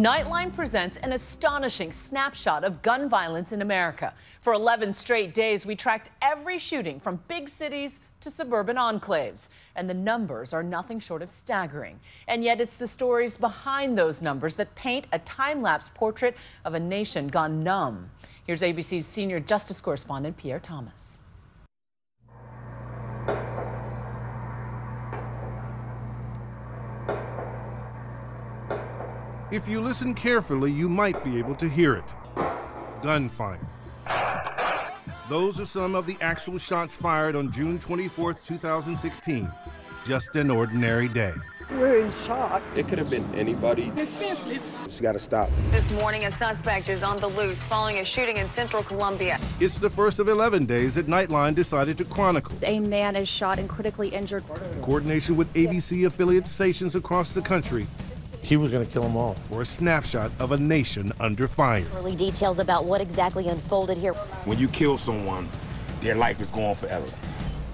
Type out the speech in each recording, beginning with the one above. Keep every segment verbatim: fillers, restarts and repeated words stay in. Nightline presents an astonishing snapshot of gun violence in America. For eleven straight days, we tracked every shooting from big cities to suburban enclaves, and the numbers are nothing short of staggering. And yet it's the stories behind those numbers that paint a time-lapse portrait of a nation gone numb. Here's A B C's senior justice correspondent Pierre Thomas. If you listen carefully, you might be able to hear it. Gunfire. Those are some of the actual shots fired on June twenty-fourth, two thousand sixteen. Just an ordinary day. We're in shock. It could have been anybody. It's senseless. It's got to stop. This morning, a suspect is on the loose following a shooting in central Colombia. It's the first of eleven days that Nightline decided to chronicle. A man is shot and critically injured. In coordination with A B C affiliate stations across the country, he was going to kill them all. For a snapshot of a nation under fire. Early details about what exactly unfolded here. When you kill someone, their life is gone forever.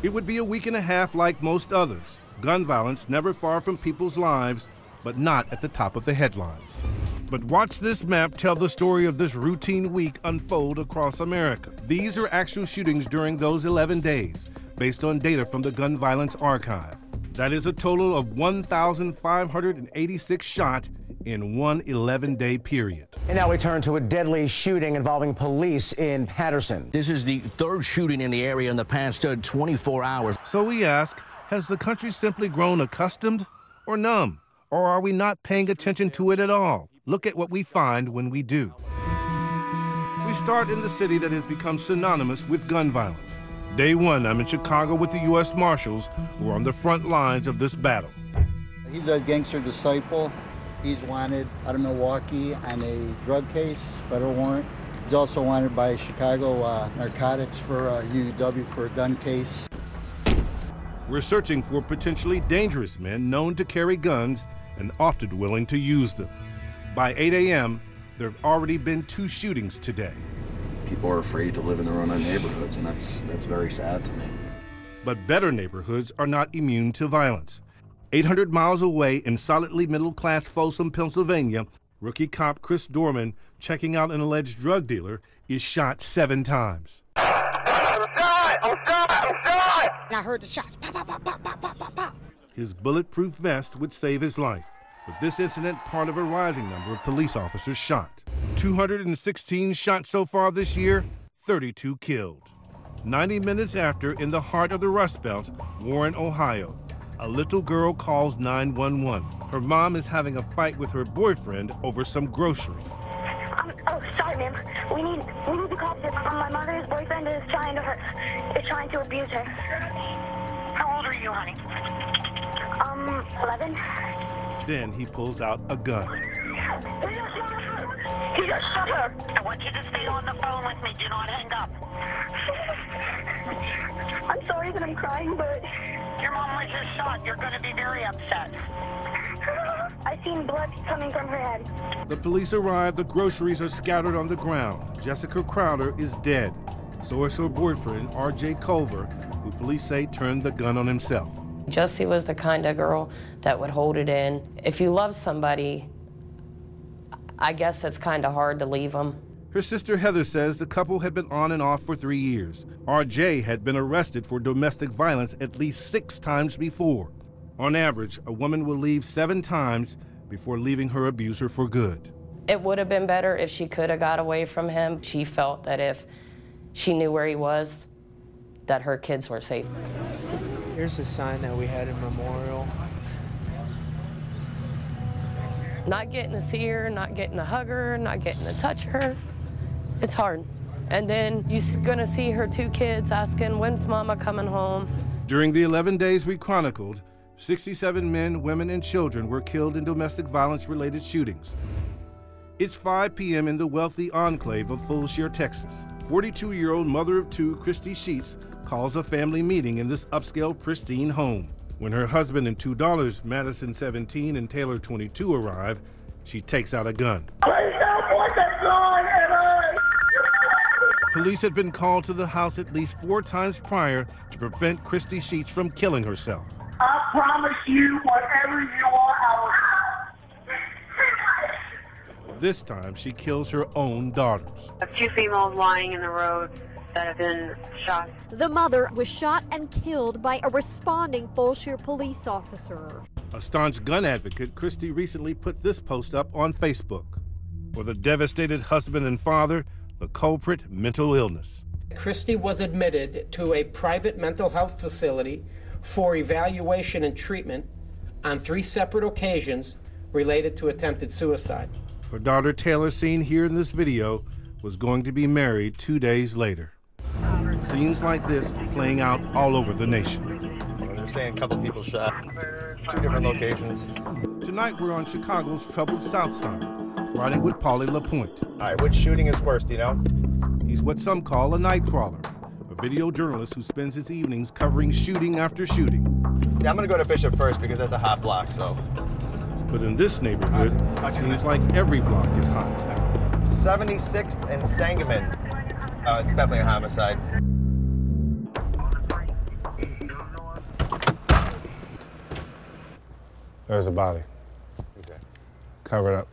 It would be a week and a half like most others. Gun violence never far from people's lives, but not at the top of the headlines. But watch this map tell the story of this routine week unfold across America. These are actual shootings during those eleven days, based on data from the Gun Violence Archive. That is a total of one thousand five hundred eighty-six shot in one eleven-day period. And now we turn to a deadly shooting involving police in Madison. This is the third shooting in the area in the past uh, twenty-four hours. So we ask, has the country simply grown accustomed or numb? Or are we not paying attention to it at all? Look at what we find when we do. We start in the city that has become synonymous with gun violence. Day one, I'm in Chicago with the U S Marshals, who are on the front lines of this battle. He's a gangster disciple. He's wanted out of Milwaukee on a drug case, federal warrant. He's also wanted by Chicago uh, narcotics for uh, U U W for a gun case. We're searching for potentially dangerous men known to carry guns and often willing to use them. By eight A M, there have already been two shootings today. People are afraid to live in their own neighborhoods, and that's that's very sad to me. But better neighborhoods are not immune to violence. eight hundred miles away in solidly middle-class Folsom, Pennsylvania, rookie cop Chris Dorman, checking out an alleged drug dealer, is shot seven times. Oh God! Oh God! Oh God! And I heard the shots. Pop, pop, pop, pop, pop, pop, pop. His bulletproof vest would save his life. But this incident, part of a rising number of police officers shot. two hundred sixteen shot so far this year, thirty-two killed. ninety minutes after, in the heart of the Rust Belt, Warren, Ohio, a little girl calls nine one one. Her mom is having a fight with her boyfriend over some groceries. Um, oh, sorry, ma'am. We need we need the cops. Um, my mother's boyfriend is trying to hurt, is trying to abuse her. How old are you, honey? Um, eleven. Then he pulls out a gun. He just shot her. He just shot her. I want you to stay on the phone with me. Do not hang up. I'm sorry that I'm crying, but... Your mom was just shot. You're going to be very upset. I seen blood coming from her head. The police arrive. The groceries are scattered on the ground. Jessica Crowder is dead. So is her boyfriend, R J Culver, who police say turned the gun on himself. Jessie was the kind of girl that would hold it in. If you love somebody, I guess it's kind of hard to leave them. Her sister Heather says the couple had been on and off for three years. R J had been arrested for domestic violence at least six times before. On average, a woman will leave seven times before leaving her abuser for good. It would have been better if she could have got away from him. She felt that if she knew where he was, that her kids were safe. Here's a sign that we had in memorial. Not getting to see her, not getting to hug her, not getting to touch her. It's hard. And then you're gonna see her two kids asking, when's mama coming home? During the eleven days we chronicled, sixty-seven men, women, and children were killed in domestic violence-related shootings. It's five P M in the wealthy enclave of Fulshire, Texas. forty-two-year-old mother of two, Christy Sheats, calls a family meeting in this upscale, pristine home. When her husband and two daughters, Madison seventeen and Taylor twenty-two, arrive, she takes out a gun. Please don't put that gun in her. Police had been called to the house at least four times prior to prevent Christy Sheets from killing herself. I promise you, whatever you are, I will. This time, she kills her own daughters. Two females lying in the road that have been shot. The mother was shot and killed by a responding Fallshear police officer. A staunch gun advocate, Christy recently put this post up on Facebook. For the devastated husband and father, the culprit, mental illness. Christy was admitted to a private mental health facility for evaluation and treatment on three separate occasions related to attempted suicide. Her daughter Taylor, seen here in this video, was going to be married two days later. Scenes like this playing out all over the nation. They're saying a couple people shot, two different locations. Tonight we're on Chicago's troubled South Side, riding with Polly LaPointe. All right, which shooting is worse, do you know? He's what some call a night crawler, a video journalist who spends his evenings covering shooting after shooting. Yeah, I'm gonna go to Bishop first because that's a hot block, so. But in this neighborhood, it seems like every block is hot. seventy-sixth and Sangamon. Oh, it's definitely a homicide. There's a body. Okay. Covered up.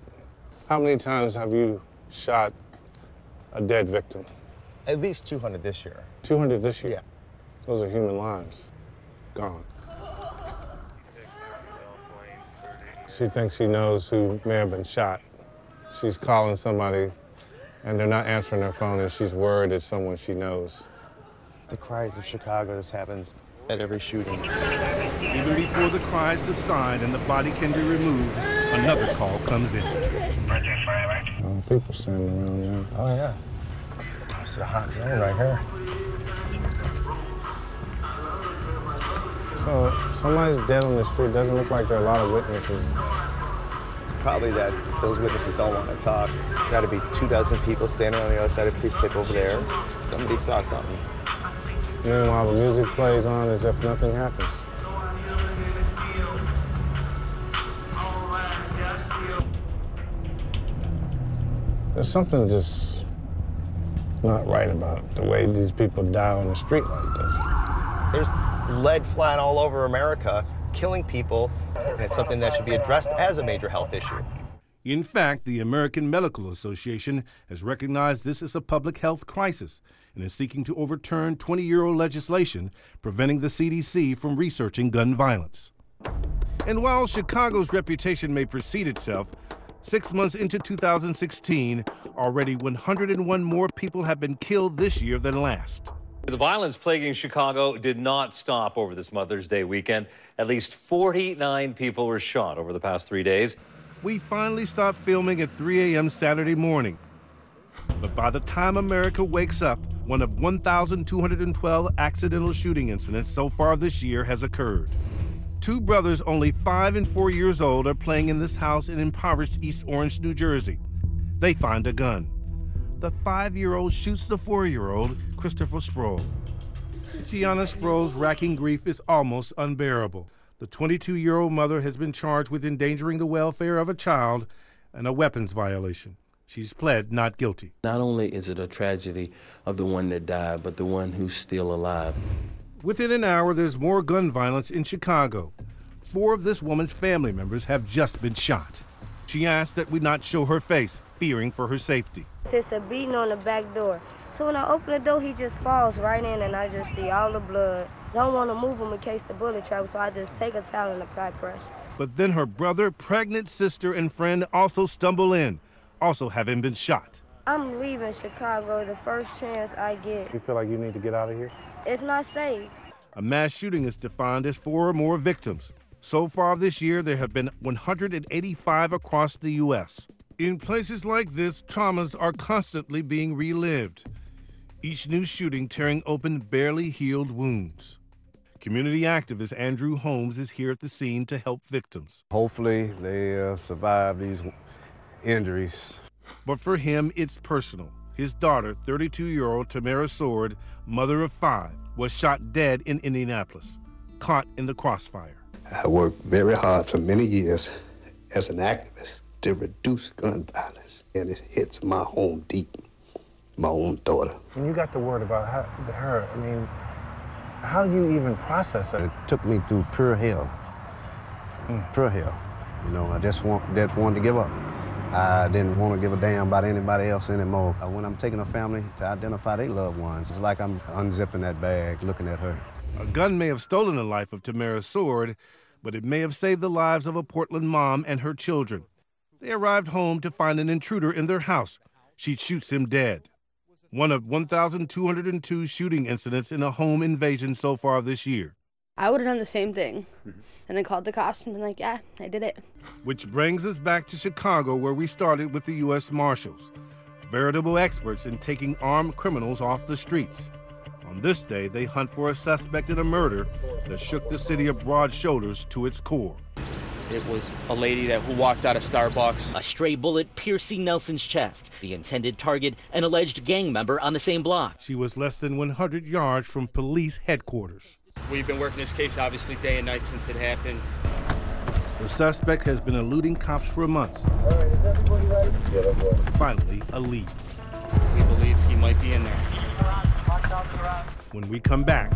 How many times have you shot a dead victim? At least two hundred this year. two hundred this year? Yeah. Those are human lives. Gone. She thinks she knows who may have been shot. She's calling somebody, and they're not answering their phone, and she's worried it's someone she knows. The cries of Chicago, this happens at every shooting. Even before the cries subside and the body can be removed, another call comes in. Uh, people standing around there. Oh, yeah. Oh, it's a hot zone right here. So somebody's dead on the street. Doesn't look like there are a lot of witnesses. It's probably that those witnesses don't want to talk. There's got to be two dozen people standing on the other side of police tip over there. Somebody saw something. Meanwhile, the music plays on as if nothing happens. There's something just not right about the way these people die on the street like this. There's lead flat all over America, killing people, and it's something that should be addressed as a major health issue. In fact, the American Medical Association has recognized this as a public health crisis and is seeking to overturn twenty-year-old legislation preventing the C D C from researching gun violence. And while Chicago's reputation may precede itself, six months into two thousand sixteen, already one hundred and one more people have been killed this year than last. The violence plaguing Chicago did not stop over this Mother's Day weekend. At least forty-nine people were shot over the past three days. We finally stopped filming at three a m Saturday morning. But by the time America wakes up, one of one thousand two hundred twelve accidental shooting incidents so far this year has occurred. Two brothers only five and four years old are playing in this house in impoverished East Orange, New Jersey. They find a gun. The five-year-old shoots the four-year-old, Christopher Sproul. Gianna Sproul's racking grief is almost unbearable. The twenty-two-year-old mother has been charged with endangering the welfare of a child and a weapons violation. She's pled not guilty. Not only is it a tragedy of the one that died, but the one who's still alive. Within an hour, there's more gun violence in Chicago. Four of this woman's family members have just been shot. She asked that we not show her face, fearing for her safety. It's a beating on the back door. So when I open the door, he just falls right in, and I just see all the blood. I don't want to move him in case the bullet travels, so I just take a towel and apply pressure. But then her brother, pregnant sister, and friend also stumble in, also having been shot. I'm leaving Chicago the first chance I get. You feel like you need to get out of here? It's not safe. A mass shooting is defined as four or more victims. So far this year, there have been one hundred eighty-five across the U S In places like this, traumas are constantly being relived, each new shooting tearing open barely healed wounds. Community activist Andrew Holmes is here at the scene to help victims. Hopefully they uh, survive these injuries. But for him, it's personal. His daughter, thirty-two-year-old Tamara Sword, mother of five, was shot dead in Indianapolis, caught in the crossfire. I worked very hard for many years as an activist to reduce gun violence, and it hits my home deep, my own daughter. When you got the word about how, her, I mean, how do you even process it? It took me through pure hell, mm. pure hell. You know, I just want, just wanted to give up. I didn't want to give a damn about anybody else anymore. When I'm taking a family to identify their loved ones, it's like I'm unzipping that bag, looking at her. A gun may have stolen the life of Tamara Sword, but it may have saved the lives of a Portland mom and her children. They arrived home to find an intruder in their house. She shoots him dead. One of one thousand two hundred two shooting incidents in a home invasion so far this year. I would have done the same thing and then called the cops and been like, yeah, I did it. Which brings us back to Chicago, where we started with the U S Marshals, veritable experts in taking armed criminals off the streets. On this day, they hunt for a suspect in a murder that shook the city of Broad Shoulders to its core. It was a lady that who walked out of Starbucks. A stray bullet piercing Nelson's chest. The intended target, an alleged gang member on the same block. She was less than one hundred yards from police headquarters. We've been working this case, obviously, day and night since it happened. The suspect has been eluding cops for months. All right, is everybody ready? Yeah, that's right. Finally, a lead. We believe he might be in there. When we come back,